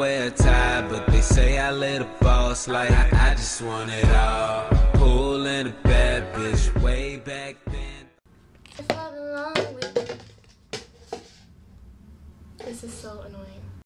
wear a tie, but they say I lit a boss like I just want it all. Pool in a bad bitch way back then. It's not along with me. This is so annoying.